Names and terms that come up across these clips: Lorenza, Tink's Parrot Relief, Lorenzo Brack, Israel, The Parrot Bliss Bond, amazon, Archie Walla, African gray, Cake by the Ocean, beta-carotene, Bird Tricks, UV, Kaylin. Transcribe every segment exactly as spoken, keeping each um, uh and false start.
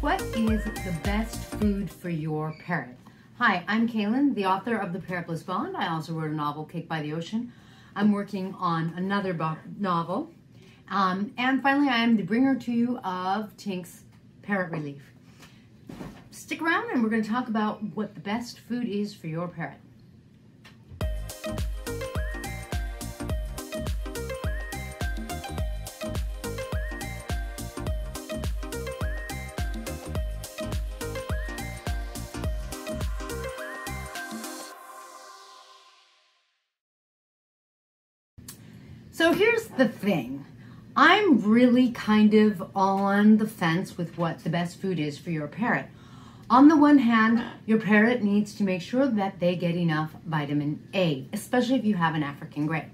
What is the best food for your parrot? Hi, I'm Kaylin, the author of The Parrot Bliss Bond. I also wrote a novel, Cake by the Ocean. I'm working on another novel. Um, and finally, I am the bringer to you of Tink's Parrot Relief. Stick around and we're going to talk about what the best food is for your parrot. So here's the thing. I'm really kind of on the fence with what the best food is for your parrot. On the one hand, your parrot needs to make sure that they get enough vitamin A, especially if you have an African gray.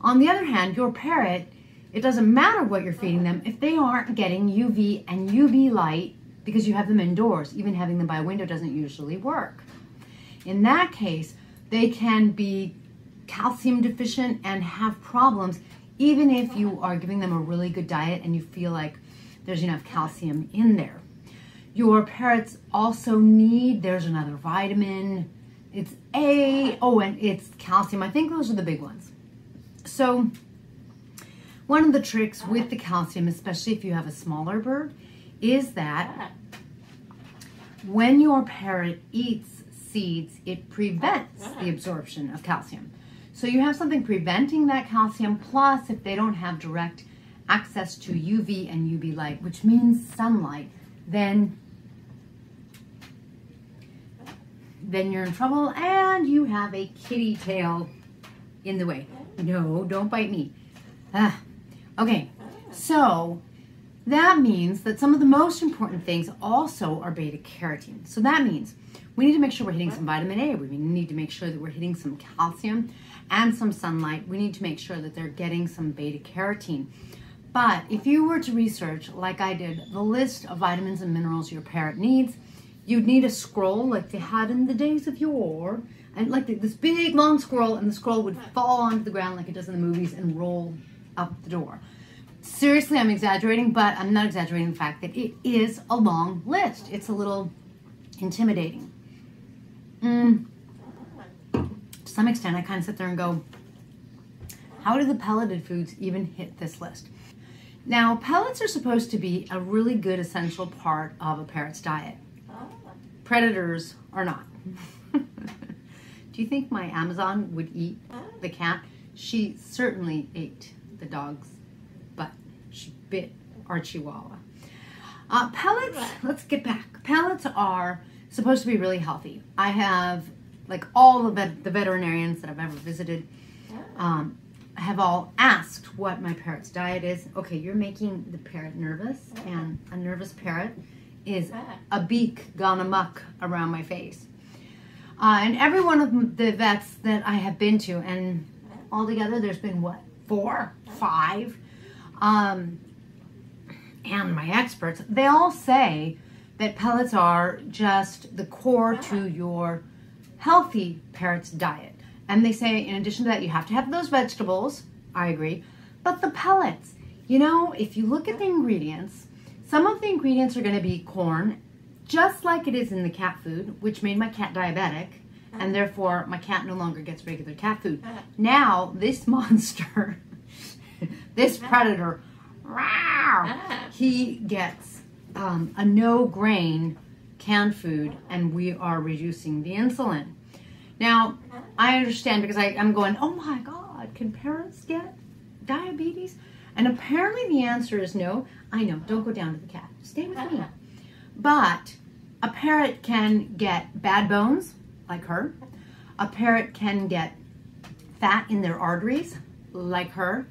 On the other hand, your parrot, it doesn't matter what you're feeding them if they aren't getting U V and U V light because you have them indoors. Even having them by a window doesn't usually work. In that case, they can be calcium deficient and have problems even if you are giving them a really good diet and you feel like there's enough calcium in there. Your parrots also need, there's another vitamin, it's A, oh, and it's calcium. I think those are the big ones. So one of the tricks with the calcium, especially if you have a smaller bird, is that when your parrot eats seeds, it prevents the absorption of calcium. So you have something preventing that calcium, plus if they don't have direct access to U V and U V light, which means sunlight, then, then you're in trouble and you have a kitty tail in the way. No, don't bite me. Ah. Okay, so that means that some of the most important things also are beta-carotene. So that means we need to make sure we're hitting some vitamin A. We need to make sure that we're hitting some calcium and some sunlight. We need to make sure that they're getting some beta-carotene. But if you were to research, like I did, the list of vitamins and minerals your parrot needs, you'd need a scroll like they had in the days of yore, and like this big long scroll, and the scroll would fall onto the ground like it does in the movies and roll up the door. Seriously, I'm exaggerating, but I'm not exaggerating the fact that it is a long list. It's a little intimidating. Mm. To some extent, I kind of sit there and go, how do the pelleted foods even hit this list? Now, pellets are supposed to be a really good essential part of a parrot's diet. Predators are not. Do you think my Amazon would eat the cat? She certainly ate the dog's butt. She bit Archie Walla. Uh, pellets, let's get back. Pellets are supposed to be really healthy. I have, like all of the, the veterinarians that I've ever visited, um, have all asked what my parrot's diet is. Okay, you're making the parrot nervous, and a nervous parrot is a beak gone amok around my face. Uh, and every one of the vets that I have been to, and altogether there's been, what, four, five, um, and my experts, they all say that pellets are just the core to your healthy parrot's diet. And they say, in addition to that, you have to have those vegetables. I agree. But the pellets, you know, if you look at the ingredients, some of the ingredients are going to be corn, just like it is in the cat food, which made my cat diabetic, and therefore my cat no longer gets regular cat food. Now, this monster, this predator, he gets um, a no-grain canned food, and we are reducing the insulin. Now, I understand because I, I'm going, oh my God, can parrots get diabetes? And apparently the answer is no. I know, don't go down to the cat. Stay with me. But a parrot can get bad bones, like her. A parrot can get fat in their arteries, like her.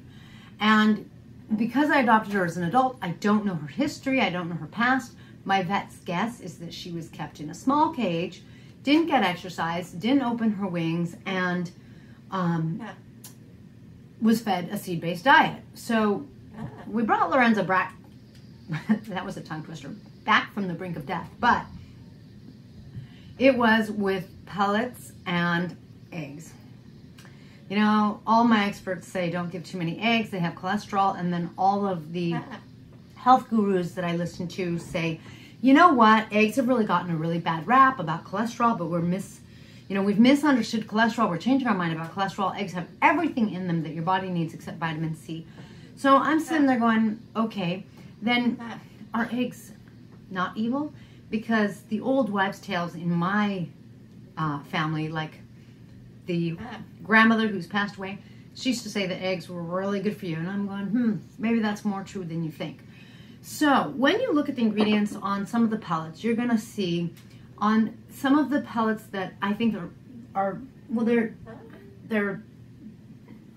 And because I adopted her as an adult, I don't know her history. I don't know her past. My vet's guess is that she was kept in a small cage, didn't get exercise, didn't open her wings, and um, yeah. was fed a seed-based diet. So yeah. we brought Lorenzo Brack, that was a tongue twister, back from the brink of death, but it was with pellets and eggs. You know, all my experts say don't give too many eggs, they have cholesterol, and then all of the yeah. health gurus that I listen to say, You know what? Eggs have really gotten a really bad rap about cholesterol, but we're mis, you know, we've misunderstood cholesterol. We're changing our mind about cholesterol. Eggs have everything in them that your body needs except vitamin C. So I'm sitting there going, okay, then are eggs not evil? Because the old wives' tales in my uh, family, like the grandmother who's passed away, she used to say that eggs were really good for you. And I'm going, hmm, maybe that's more true than you think. So when you look at the ingredients on some of the pellets, you're going to see on some of the pellets that I think are, are well, they're, they're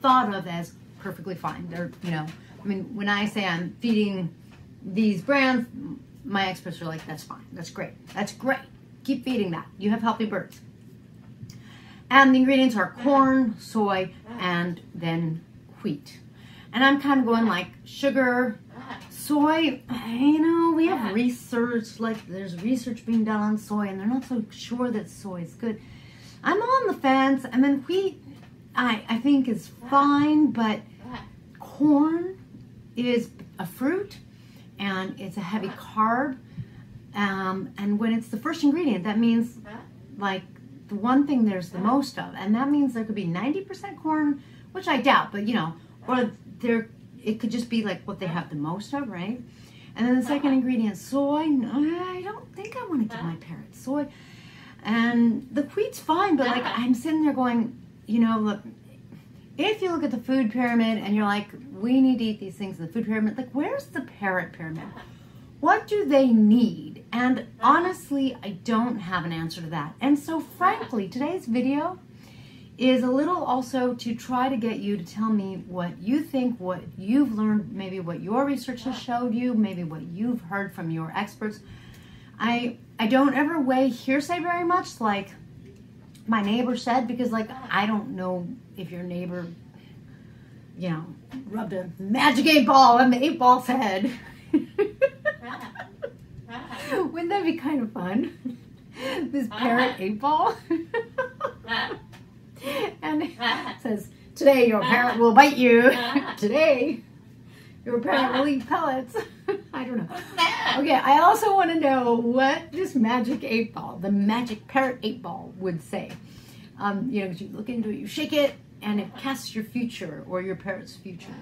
thought of as perfectly fine. They're, you know, I mean, when I say I'm feeding these brands, my experts are like, that's fine. That's great. That's great. Keep feeding that. You have healthy birds. And the ingredients are corn, soy, and then wheat. And I'm kind of going like sugar, soy, you know, we have research, like there's research being done on soy and they're not so sure that soy is good. I'm on the fence. And then wheat, I, I think is fine, but corn is a fruit and it's a heavy carb. Um, and when it's the first ingredient, that means like the one thing there's the most of, and that means there could be ninety percent corn, which I doubt, but you know, or there, it could just be like what they have the most of, right? And then the second ingredient, soy, I don't think I want to give my parrot soy. And the wheat's fine, but like I'm sitting there going, you know, look, if you look at the food pyramid and you're like, we need to eat these things in the food pyramid, like where's the parrot pyramid? What do they need? And honestly, I don't have an answer to that. And so frankly, today's video is a little also to try to get you to tell me what you think, what you've learned, maybe what your research has showed you, maybe what you've heard from your experts. I, I don't ever weigh hearsay very much, like my neighbor said, because like, I don't know if your neighbor, you know, rubbed a magic eight ball on the eight ball's head. Wouldn't that be kind of fun? This parrot eight ball. And it says, today your parrot will bite you. Today your parrot will eat pellets. I don't know. Okay, I also want to know what this magic eight ball, the magic parrot eight ball would say. Um, you know, you look into it, you shake it, and it casts your future or your parrot's future.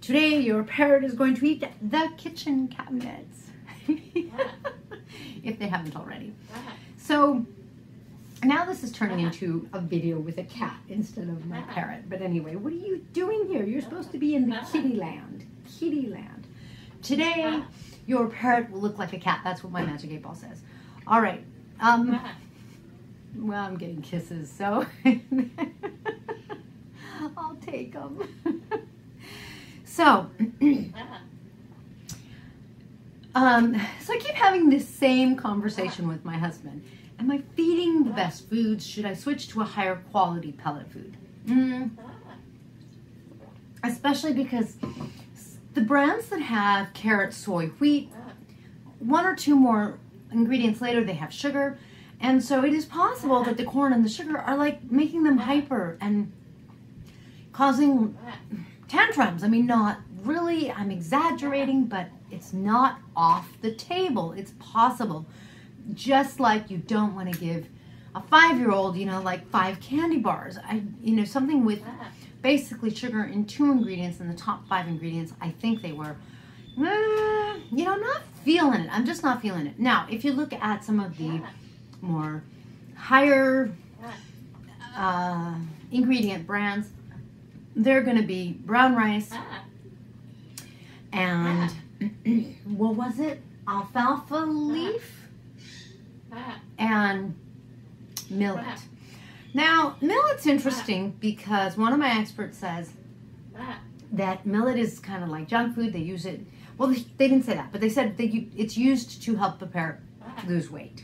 Today your parrot is going to eat the kitchen cabinets. If they haven't already. So now this is turning into a video with a cat instead of my parrot. But anyway, what are you doing here? You're supposed to be in the kitty land. Kitty land. Today, your parrot will look like a cat. That's what my magic eight ball says. All right. Um, well, I'm getting kisses, so I'll take them. So... Um, so I keep having this same conversation with my husband. Am I feeding the best foods? Should I switch to a higher quality pellet food? Mm. Especially because the brands that have carrot, soy, wheat, one or two more ingredients later, they have sugar. And so it is possible that the corn and the sugar are like making them hyper and causing tantrums. I mean, not really, I'm exaggerating, but it's not off the table. It's possible. Just like you don't want to give a five-year-old, you know, like five candy bars. I, you know, something with basically sugar and two ingredients in the top five ingredients. I think they were, uh, you know, not feeling it. I'm just not feeling it. Now, if you look at some of the more higher uh, ingredient brands, they're going to be brown rice and... what was it? Alfalfa leaf and millet. Now, millet's interesting because one of my experts says that millet is kind of like junk food. They use it, well, they didn't say that, but they said they, it's used to help the parrot lose weight.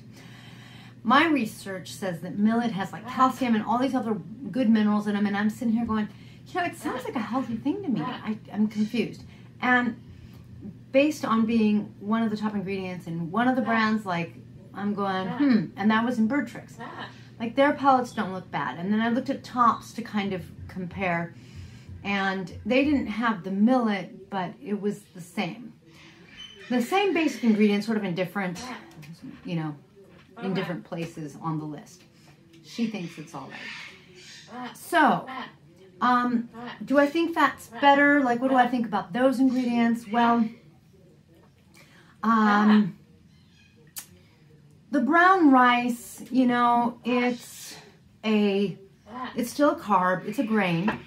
My research says that millet has like calcium and all these other good minerals in them, and I'm sitting here going, you know, it sounds like a healthy thing to me. I, I'm confused. And based on being one of the top ingredients in one of the brands, like I'm going, hmm, and that was in Bird Tricks. Like their pellets don't look bad. And then I looked at Tops to kind of compare, and they didn't have the millet, but it was the same. the same basic ingredients, sort of in different, you know, in different places on the list. She thinks it's all right. So, um, do I think that's better? Like, what do I think about those ingredients? Well, um, the brown rice, you know, it's a, it's still a carb, it's a grain.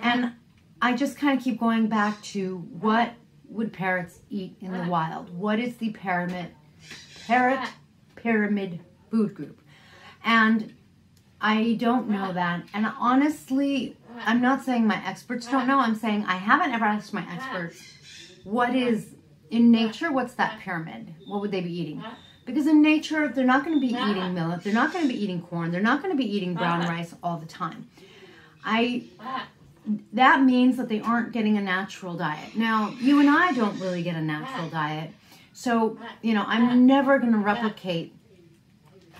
And I just kind of keep going back to what would parrots eat in the wild? What is the pyramid, parrot pyramid food group? And I don't know that. And honestly, I'm not saying my experts don't know. I'm saying I haven't ever asked my experts, what is, in nature, what's that pyramid? What would they be eating? Because in nature, they're not going to be eating millet. They're not going to be eating corn. They're not going to be eating brown rice all the time. I... That means that they aren't getting a natural diet. Now, you and I don't really get a natural diet. So, you know, I'm never going to replicate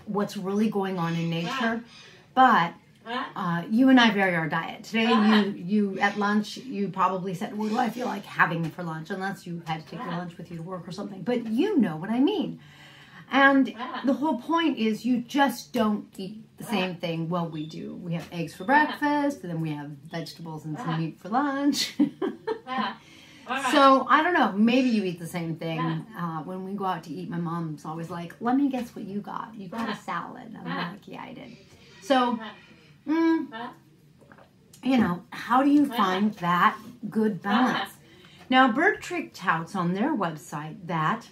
what's really going on in nature. But uh, you and I vary our diet. Today, you, you at lunch, you probably said, well, what do I feel like having for lunch? Unless you had to take your lunch with you to work or something. But you know what I mean. And the whole point is you just don't eat the same thing. Well, we do. We have eggs for breakfast, and then we have vegetables and some meat for lunch. So, I don't know. Maybe you eat the same thing. Uh, when we go out to eat, my mom's always like, let me guess what you got. You got a salad. I'm like, yeah, I did. So, mm, you know, how do you find that good balance? Now, Bird Trick touts on their website that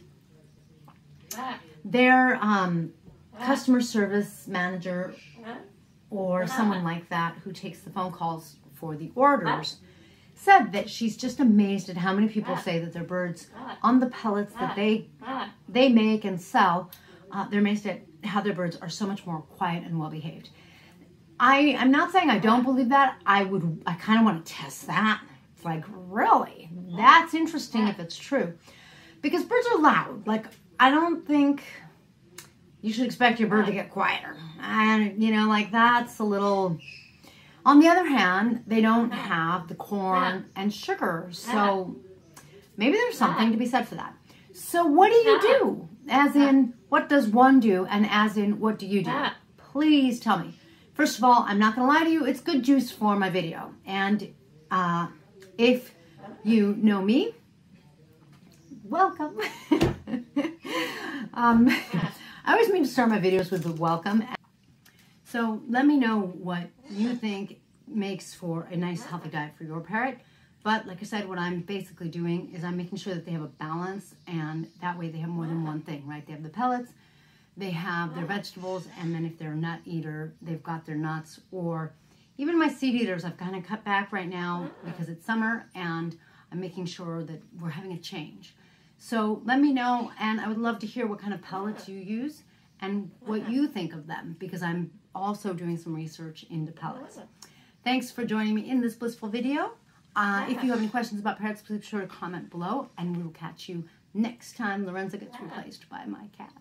their um, customer service manager or someone like that who takes the phone calls for the orders said that she's just amazed at how many people say that their birds on the pellets that they they make and sell, uh, they're amazed at how their birds are so much more quiet and well behaved. I, I'm not saying I don't believe that. I would, I kind of want to test that. It's like, really? That's interesting if it's true. Because birds are loud. Like, I don't think you should expect your bird to get quieter. And, you know, like that's a little... On the other hand, they don't have the corn and sugar. So maybe there's something to be said for that. So what do you do? As in, what does one do? And as in, what do you do? Please tell me. First of all, I'm not going to lie to you. It's good juice for my video. And uh, if you know me, welcome. um, I always mean to start my videos with the welcome. So let me know what you think makes for a nice healthy diet for your parrot. But like I said, what I'm basically doing is I'm making sure that they have a balance, and that way they have more than one thing, right? They have the pellets, they have their vegetables, and then if they're a nut eater, they've got their nuts. Or even my seed eaters, I've kind of cut back right now because it's summer, and I'm making sure that we're having a change. So let me know, and I would love to hear what kind of pellets you use and what you think of them, because I'm also doing some research into pellets. Thanks for joining me in this blissful video. Uh, if you have any questions about parrots, please be sure to comment below, and we will catch you next time Lorenza gets replaced by my cat.